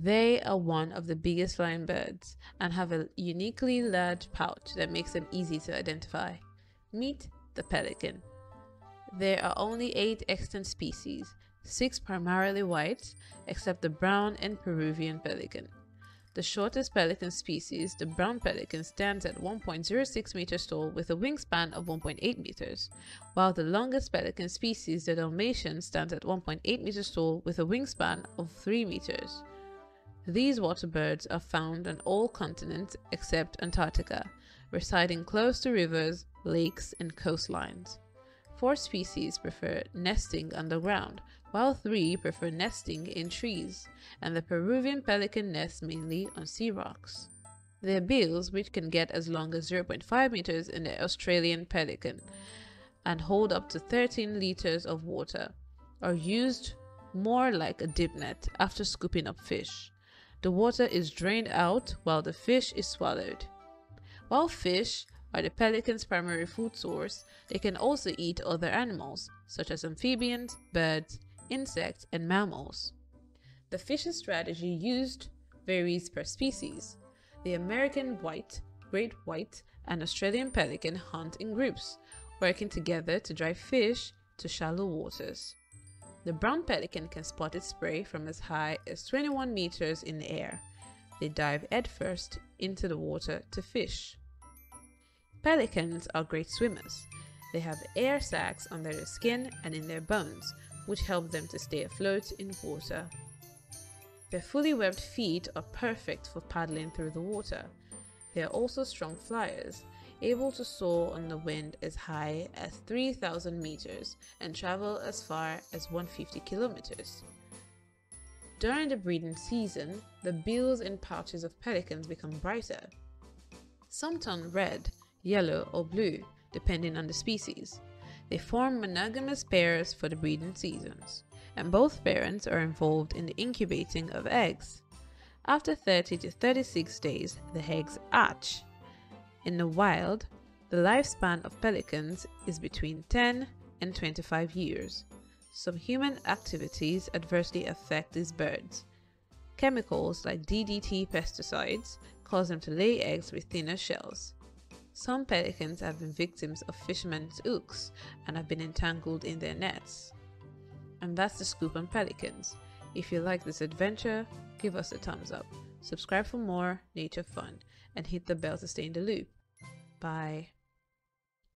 They are one of the biggest flying birds and have a uniquely large pouch that makes them easy to identify. Meet the pelican. There are only 8 extant species, 6 primarily white, except the brown and Peruvian pelican. The shortest pelican species, the brown pelican, stands at 1.06 meters tall with a wingspan of 1.8 meters, while the longest pelican species, the Dalmatian, stands at 1.8 meters tall with a wingspan of 3 meters. These water birds are found on all continents except Antarctica, residing close to rivers, lakes, and coastlines. 4 species prefer nesting underground, while 3 prefer nesting in trees, and the Peruvian pelican nests mainly on sea rocks. Their bills, which can get as long as 0.5 meters in the Australian pelican and hold up to 13 liters of water, are used more like a dip net after scooping up fish. The water is drained out while the fish is swallowed. While fish are the pelican's primary food source, they can also eat other animals, such as amphibians, birds, insects, and mammals. The fishing strategy used varies per species. The American white, great white, and Australian pelican hunt in groups, working together to drive fish to shallow waters. The brown pelican can spot its prey from as high as 21 meters in the air. They dive headfirst into the water to fish. Pelicans are great swimmers. They have air sacs under their skin and in their bones, which help them to stay afloat in water. Their fully webbed feet are perfect for paddling through the water. They are also strong flyers, able to soar on the wind as high as 3,000 meters and travel as far as 150 kilometers. During the breeding season, the bills and pouches of pelicans become brighter. Some turn red, yellow, or blue, depending on the species. They form monogamous pairs for the breeding seasons, and both parents are involved in the incubating of eggs. After 30 to 36 days, the eggs hatch. In the wild, the lifespan of pelicans is between 10 and 25 years. Some human activities adversely affect these birds. Chemicals like DDT pesticides cause them to lay eggs with thinner shells. Some pelicans have been victims of fishermen's hooks and have been entangled in their nets. And that's the scoop on pelicans. If you like this adventure, give us a thumbs up. Subscribe for more nature fun and hit the bell to stay in the loop. Bye.